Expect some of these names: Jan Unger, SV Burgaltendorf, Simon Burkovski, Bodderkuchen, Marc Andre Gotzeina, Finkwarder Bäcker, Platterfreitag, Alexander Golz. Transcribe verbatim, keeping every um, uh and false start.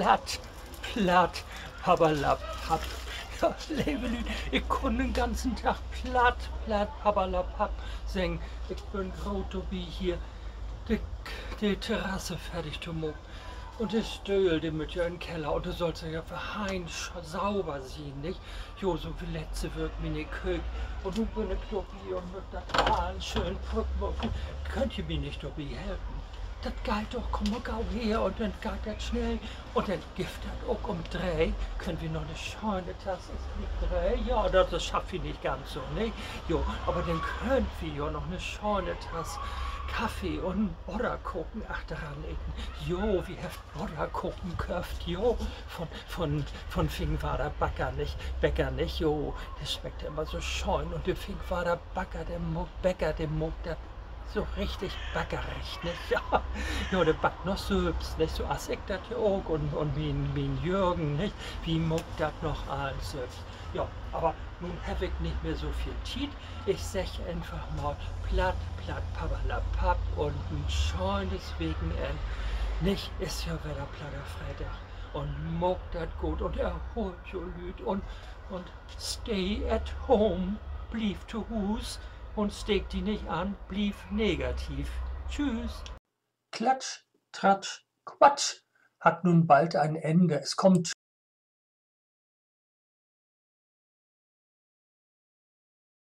platt, platt, Papperlapapp. Ja, Levelin, ich kann den ganzen Tag platt, platt, Papperlapapp singen. Ich bin grau wie hier, die, die Terrasse fertig zu machen. Und ich stöhl die mit dir in den Keller und du sollst ja für Heinz sauber sehen, nicht? Jo, so wie letzte wird mir nicht Köck. Und du bin ich Dobby und mit der Bahn schön Brückmuffen. Könnt ihr mir nicht Dobby helfen? Das geht doch, komm mal gau her und dann geht das schnell. Und dann gibt das auch um drei. Können wir noch eine schöne Tasse? Ist nicht drei? Ja, das schafft ich nicht ganz so, nicht? Jo, aber dann können wir ja noch eine schöne Tasse Kaffee und Bodderkuchen, ach daran legen. Jo, wie heft Bodderkuchen köft, jo, von, von, von Finkwarder Bäcker nicht, Bäcker nicht, jo, der schmeckt immer so schön und der Finkwarder Bäcker, der Muck, Bäcker, der Muck, der so richtig backerig, nicht? Ja, ja, der backt noch selbst, nicht? So as ich das ja auch und, und wie, wie Jürgen, nicht? Wie muckt das noch alles selbst? Ja, aber nun habe ich nicht mehr so viel Zeit. Ich sag einfach mal platt, platt, papperlapapp und ein schönes Wochenende. Nicht? Ist ja wieder Platterfreitag. Und muckt das gut und erholt jo Lüd und, und stay at home, blieb to Hus. Und steck die nicht an, blieb negativ. Tschüss. Klatsch, Tratsch, Quatsch hat nun bald ein Ende. Es kommt